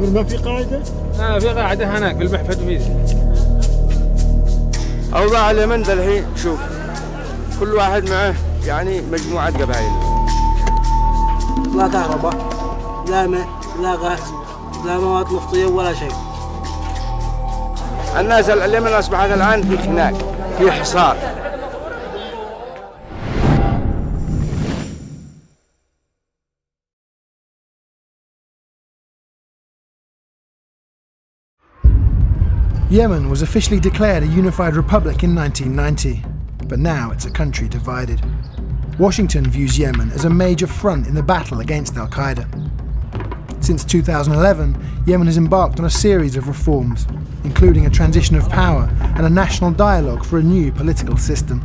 لكن ما في قاعده؟ لا في قاعده هناك بالمحفد وفيزي. اوضاع اليمن الحين شوف كل واحد معه يعني مجموعه قبائل. لا كهرباء لا ماء لا غاز لا مواد نفطيه ولا شيء. الناس اليمن اصبحت الان في خناق في حصار. Yemen was officially declared a unified republic in 1990, but now it's a country divided. Washington views Yemen as a major front in the battle against Al-Qaeda. Since 2011, Yemen has embarked on a series of reforms, including a transition of power and a national dialogue for a new political system.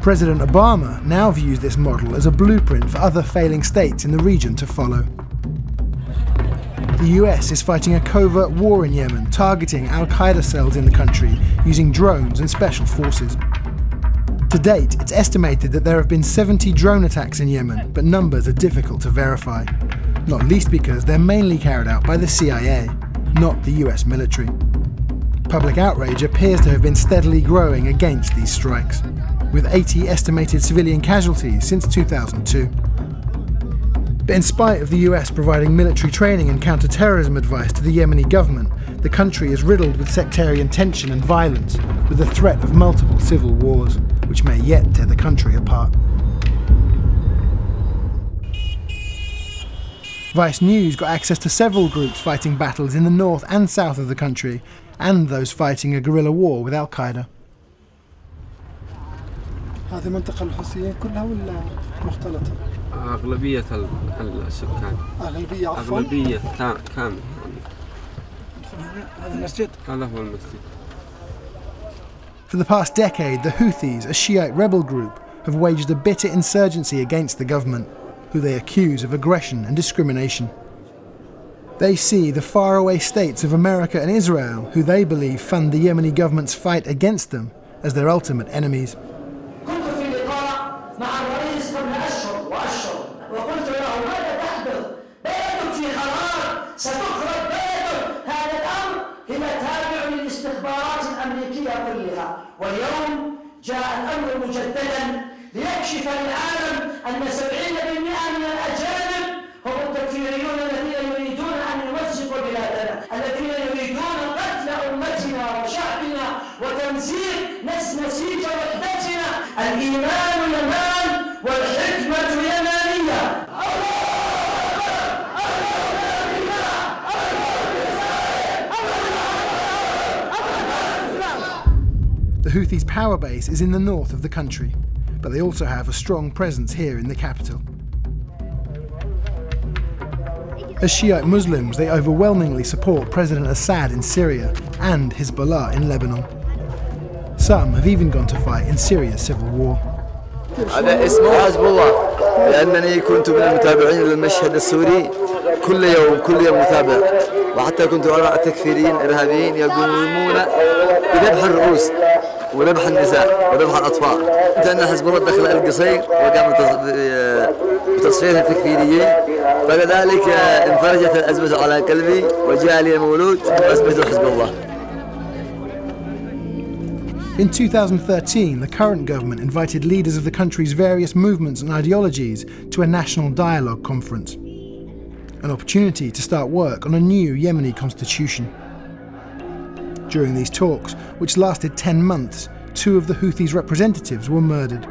President Obama now views this model as a blueprint for other failing states in the region to follow. The US is fighting a covert war in Yemen, targeting Al-Qaeda cells in the country, using drones and special forces. To date, it's estimated that there have been 70 drone attacks in Yemen, but numbers are difficult to verify, not least because they're mainly carried out by the CIA, not the US military. Public outrage appears to have been steadily growing against these strikes, with 80 estimated civilian casualties since 2002. But in spite of the US providing military training and counter-terrorism advice to the Yemeni government, the country is riddled with sectarian tension and violence, with the threat of multiple civil wars, which may yet tear the country apart. VICE News got access to several groups fighting battles in the north and south of the country, and those fighting a guerrilla war with Al-Qaeda. هذه المنطقة الحوثيين كلها ولا مختلطة؟ أغلبية السكان. أغلبية عفوا؟ أغلبية كامل. هذا المسجد؟ هذا هو المسجد. For the past decade, the Houthis, a Shiite rebel group, have waged a bitter insurgency against the government, who they accuse of aggression and discrimination. They see the faraway states of America and Israel, who they believe fund the Yemeni government's fight against them, as their ultimate enemies. واليوم جاء الأمر مجددا ليكشف العالم أن 70% من الأجانب هم التكفيريون الذين يريدون أن يمزقوا بلادنا، الذين يريدون قتل أمتنا وشعبنا وتمزيق نسيج وحدتنا. الإيمان يمان والحكمة يمانية. The Houthis' power base is in the north of the country, but they also have a strong presence here in the capital. As Shiite Muslims, they overwhelmingly support President Assad in Syria and Hezbollah in Lebanon. Some have even gone to fight in Syria's civil war. أنا اسمي حزب الله لأنني كنت من المتابعين للمشهد السوري كل يوم متابع، وحتى كنت أرى التكفيريين الإرهابيين يقومون بذبح الرؤوس وذبح النساء وذبح الأطفال. لأن حزب الله دخل القصير وقام بتصفية التكفيريين، فلذلك انفرجت الأزمة على قلبي وجاء لي مولود وأثبت حزب الله. In 2013, the current government invited leaders of the country's various movements and ideologies to a national dialogue conference, an opportunity to start work on a new Yemeni constitution. During these talks, which lasted 10 months, 2 of the Houthis' representatives were murdered.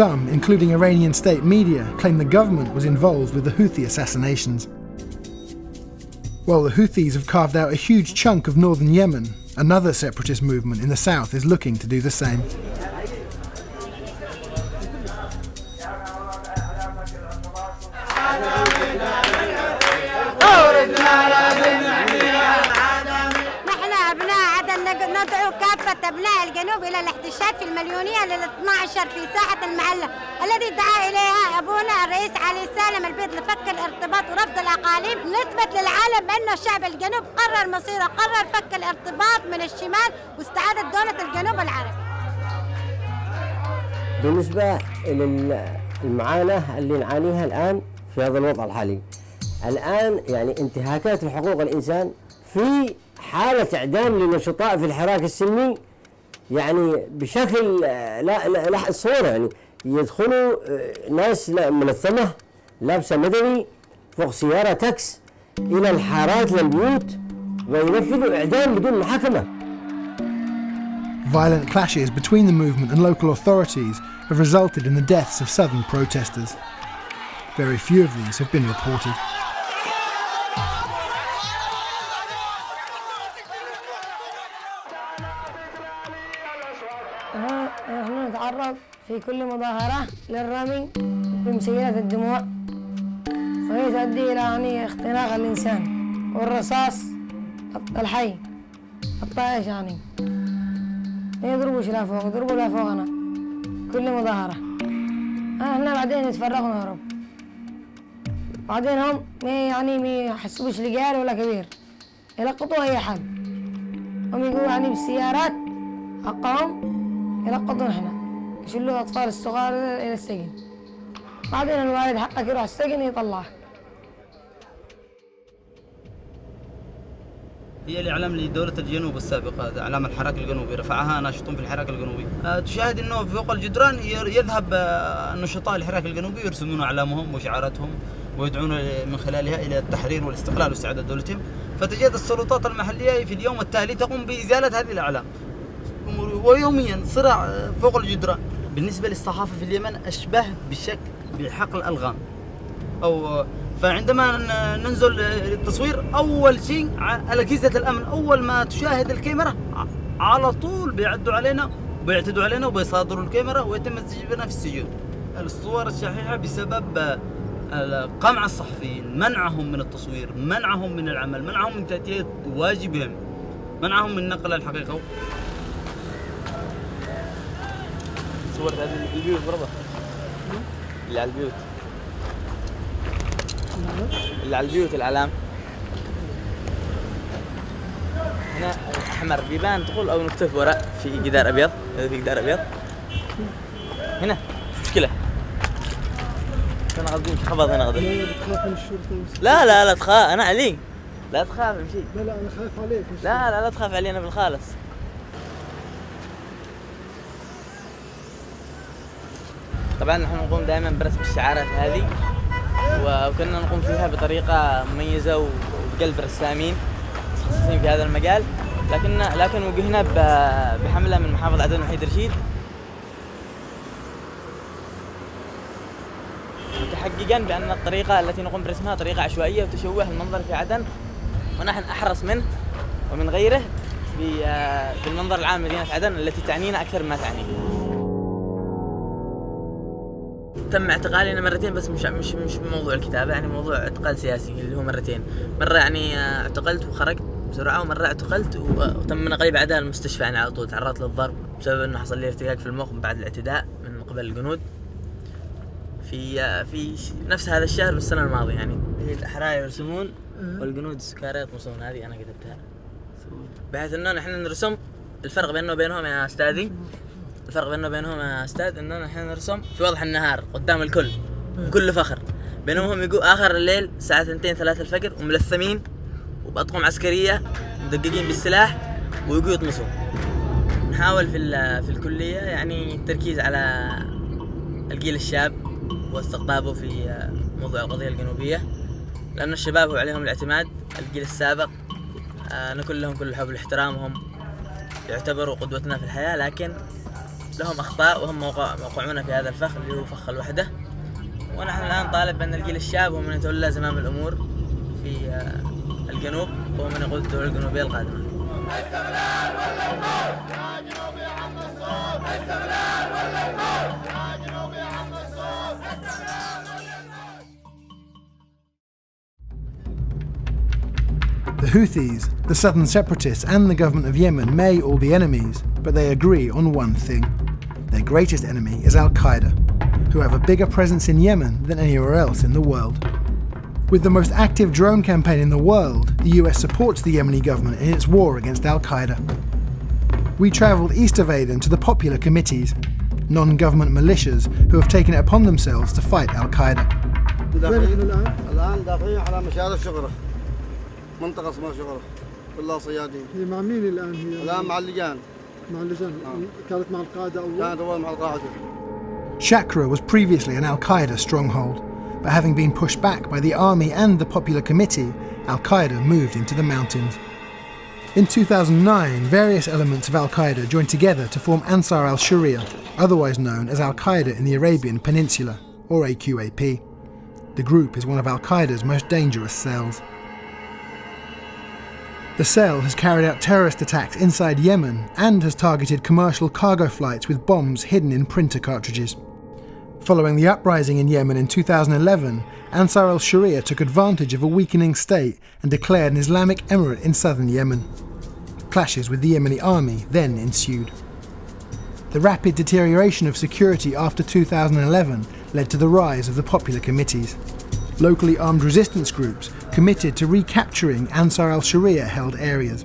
Some, including Iranian state media, claim the government was involved with the Houthi assassinations. While the Houthis have carved out a huge chunk of northern Yemen, another separatist movement in the south is looking to do the same. إلى الاحتشاد في المليونية لل12 في ساحة المعلم الذي دعا إليها أبونا الرئيس علي سالم البيض لفك الارتباط ورفض الأقاليم. نثبت للعالم أن شعب الجنوب قرر مصيره، قرر فك الارتباط من الشمال واستعادة دولة الجنوب العربي. بالنسبة للمعاناة اللي نعانيها الآن في هذا الوضع الحالي. الآن يعني انتهاكات لحقوق الإنسان في حالة إعدام للنشطاء في الحراك السلمي يعني بشكل لا حد صوره، يعني يدخلوا ناس منثمة لابسة مدني فوق سيارة تاكس إلى الحارات للبيوت وينفذوا إعدام بدون محاكمة. Violent clashes between the movement and local authorities have resulted in the deaths of 7 protesters. Very few of these have been reported. نحن نتعرض في كل مظاهرة للرمي بمسيلات الدموع، وهي تؤدي إلى اختناق الإنسان والرصاص الحي الطائش ما يضربوش لا فوق يضربوا لا فوقنا. كل مظاهرة احنا بعدين نتفرغ ونهرب، بعدين هم ما يحسبوش لجال ولا كبير، يلقطوا اي حد، هم يجوا بالسيارات حقهم يلقطون، احنا يشيلوا الاطفال الصغار الى السجن، بعدين الوالد حقك يروح السجن يطلعك. هي الإعلام لدولة الجنوب السابقة، إعلام الحراك الجنوبي رفعها ناشطون في الحراك الجنوبي. تشاهد أنه فوق الجدران يذهب النشطاء الحراك الجنوبي يرسمون أعلامهم وشعاراتهم ويدعون من خلالها إلى التحرير والاستقلال واستعادة دولتهم، فتجد السلطات المحلية في اليوم التالي تقوم بإزالة هذه الأعلام، ويوميا صراع فوق الجدران. بالنسبة للصحافة في اليمن أشبه بشكل بحقل ألغام، أو فعندما ننزل للتصوير أول شيء على أجهزة الأمن، أول ما تشاهد الكاميرا على طول بيعدوا علينا وبيعتدوا علينا وبيصادروا الكاميرا ويتم تسجيلنا في السجون. الصور الشحيحة بسبب قمع الصحفيين، منعهم من التصوير، منعهم من العمل، منعهم من تأدية واجبهم، منعهم من نقل الحقيقة. صورت هذه البيوت برضه اللي على البيوت الإعلام هنا أحمر بيبان تقول أو نكتف وراء في جدار أبيض، هذا في جدار أبيض هنا مشكلة. أنا قصدي خبط هنا غدي. لا تخاف أنا علي، لا تخاف بشيء. لا أنا خايف عليك. لا تخاف علي أنا بالخالص. طبعا نحن نقوم دائما برسم الشعارات هذه، وكنا نقوم فيها بطريقة مميزة وبقلب رسامين متخصصين في هذا المجال، لكن وجهنا بحملة من محافظة عدن وحيد رشيد، متحققا بأن الطريقة التي نقوم برسمها طريقة عشوائية وتشوه المنظر في عدن، ونحن أحرص منه ومن غيره بالمنظر العام مدينة عدن التي تعنينا أكثر ما تعنيه. تم اعتقالنا مرتين، بس مش بموضوع الكتابة، يعني موضوع اعتقال سياسي اللي هو مرتين، مرة اعتقلت وخرجت بسرعة، ومرة اعتقلت وتم نقلي بعدها المستشفى على طول. تعرضت للضرب بسبب انه حصل لي ارتكاك في الموقف بعد الاعتداء من قبل الجنود في نفس هذا الشهر بالسنة الماضية. الأحرار يرسمون والجنود السكارى يطمسون، هذه انا كتبتها بحيث انه نحن نرسم الفرق بيننا وبينهم يا استاذي، الفرق بيننا وبينهم يا استاذ اننا نحن نرسم في وضح النهار قدام الكل بكل فخر، بينما هم يجوا اخر الليل الساعه 2-3 الفجر وملثمين وبأطقم عسكريه مدققين بالسلاح ويجوا يطمسوا. نحاول في الكليه التركيز على الجيل الشاب واستقطابه في موضوع القضيه الجنوبيه، لان الشباب هو عليهم الاعتماد. الجيل السابق نقول لهم كل الحب والاحترام، يعتبروا قدوتنا في الحياه، لكن لهم أخطاء وهم موقعونا في هذا الفخ اللي هو فخ الوحدة. ونحن الآن طالب بأن الجيل الشاب هو من يتولى زمام الأمور في الجنوب، وهو من يقود الدول الجنوبية القادمة. The Houthis, the southern separatists and the government of Yemen may all be enemies, but they agree on one thing. Their greatest enemy is Al-Qaeda, who have a bigger presence in Yemen than anywhere else in the world. With the most active drone campaign in the world, the US supports the Yemeni government in its war against Al-Qaeda. We travelled east of Aden to the popular committees, non-government militias who have taken it upon themselves to fight Al-Qaeda. داخلين الان؟ الان داخلين على مشارف شقرة، منطقة اسمها شقرة، كلها صيادين. هي مع مين الان هي؟ الان مع اللجان. مع اللجان؟ كانت مع القاعدة أول؟ كانت أول مع القاعدة. Shakra was previously an Al-Qaeda stronghold, but having been pushed back by the army and the Popular Committee, Al-Qaeda moved into the mountains. In 2009, various elements of Al-Qaeda joined together to form Ansar al-Sharia, otherwise known as Al-Qaeda in the Arabian Peninsula, or AQAP. The group is one of Al-Qaeda's most dangerous cells. The cell has carried out terrorist attacks inside Yemen and has targeted commercial cargo flights with bombs hidden in printer cartridges. Following the uprising in Yemen in 2011, Ansar al-Sharia took advantage of a weakening state and declared an Islamic emirate in southern Yemen. Clashes with the Yemeni army then ensued. The rapid deterioration of security after 2011 led to the rise of the popular committees. Locally armed resistance groups committed to recapturing Ansar al-Sharia held areas.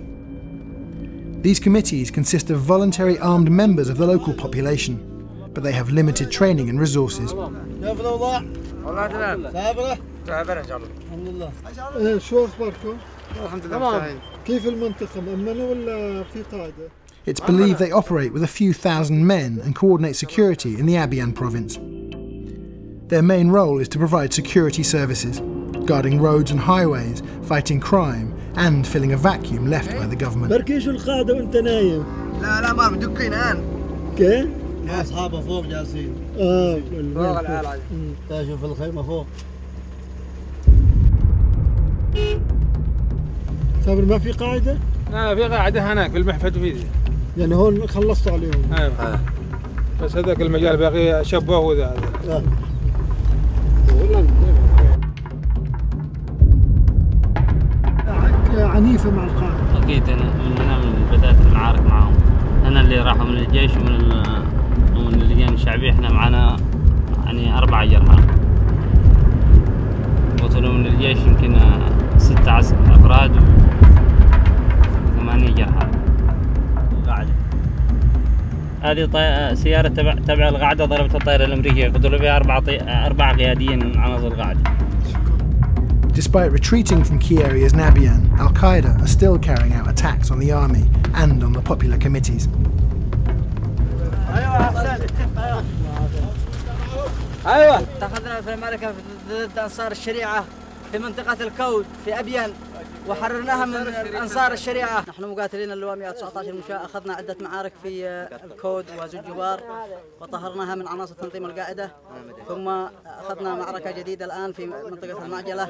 These committees consist of voluntary armed members of the local population, but they have limited training and resources. It's believed they operate with a few thousand men and coordinate security in the Abyan province. Their main role is to provide security services, guarding roads and highways, fighting crime, and filling a vacuum left by the government. مع اصحابه فوق جالسين. فوق العالي. تشوف الخيمه فوق. صابر ما في قاعده؟ لا في قاعده هناك في المحفد وفي ذي. يعني هون خلصتوا عليهم. ايوه. بس هذاك المجال باقي شبوه ذا. والله عنيفه مع القاعده. اكيد انا من بدايه المعارك معهم. انا اللي راحوا من الجيش ومن اللجان الشعبية. احنا معنا يعني 4 جرحى وصلوا من الجيش، يمكن 6 افراد و8 جرحى. هذه سيارة تبع القاعدة ضربت الطائرة الأمريكية، قتلوا بها 4 قياديين من عناصر القاعدة. Despite retreating from key areas in Abyan, Al-Qaeda are still carrying out attacks on the army and on the popular committees. ايوه اتخذنا في المعركه ضد انصار الشريعه في منطقه الكود في ابيان وحررناها من انصار الشريعه. نحن مقاتلين اللواء 119 مشاة، اخذنا عده معارك في الكود وزنجبار وطهرناها من عناصر تنظيم القاعده، ثم اخذنا معركه جديده الان في منطقه المعجله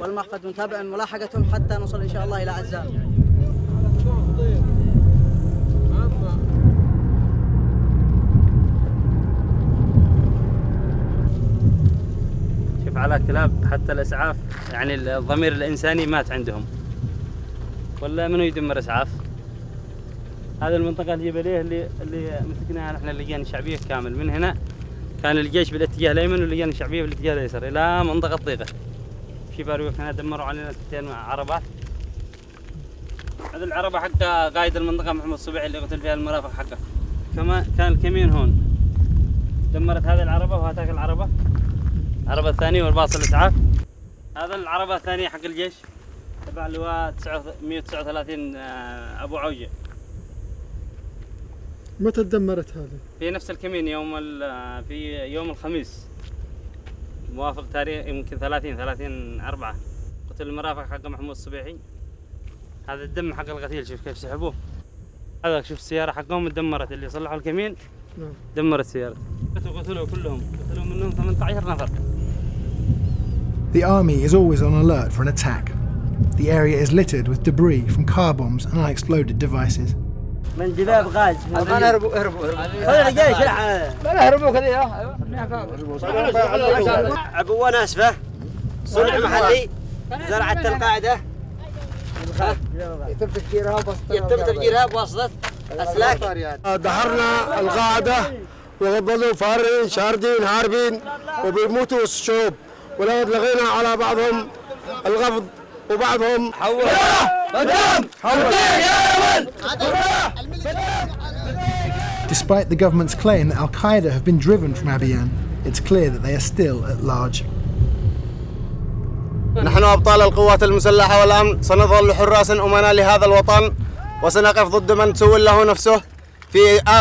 والمحفد، ونتابع ملاحقتهم حتى نصل ان شاء الله الى عزام. على كلاب حتى الاسعاف، يعني الضمير الانساني مات عندهم، ولا منو يدمر اسعاف؟ هذه المنطقه الجبليه اللي مسكناها احنا اللجان الشعبيه كامل، من هنا كان الجيش بالاتجاه الايمن واللجان الشعبيه بالاتجاه الايسر الى منطقه طيقه شيباريوك. هنا دمروا علينا 2 عربات. هذه العربه حق قائد المنطقه محمد الصبيعي اللي قتل فيها المرافق حقه، كما كان الكمين هون دمرت هذه العربه وهاتاك العربه، العربة الثانية والباص الإسعاف. هذا العربة الثانية حق الجيش تبع لواء 139 أبو عوجة. متى تدمرت هذه؟ في نفس الكمين في يوم الخميس موافق تاريخ يمكن 30/4 قتل المرافق حق محمود الصبيحي. هذا الدم حق القتيل، شوف كيف سحبوه. هذا شوف السيارة حقهم تدمرت، اللي صلحوا الكمين دمرت سيارته. قتلوا كلهم. The army is always on alert for an attack. The area is littered with debris from car bombs and unexploded devices. عبوة ناسفة، صنع محلي، زرعة القاعدة، يتم تفجيرها بواسطة أسلاك. دحرنا القاعدة وظلوا فارين شاردين هاربين وبيموتوا الشعوب، ولقد لغينا على بعضهم الغضب وبعضهم حول قدام حول. Despite the government's claim that Al-Qaeda have been driven from Abyan, it's clear that they are still at large. نحن أبطال القوات المسلحة والأمن سنظل حراساً أمناء لهذا الوطن وسنقف ضد من تسول له نفسه في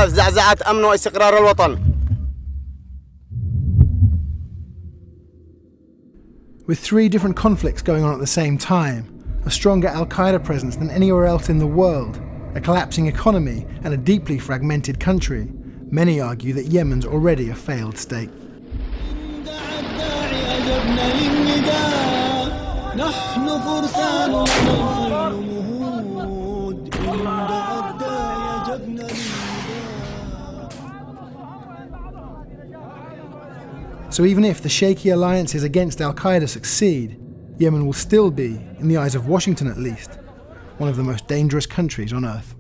زعزعة أمن واستقرار الوطن. With three different conflicts going on at the same time, a stronger Al-Qaeda presence than anywhere else in the world, a collapsing economy and a deeply fragmented country, many argue that Yemen's already a failed state. So even if the shaky alliances against Al-Qaeda succeed, Yemen will still be, in the eyes of Washington at least, one of the most dangerous countries on earth.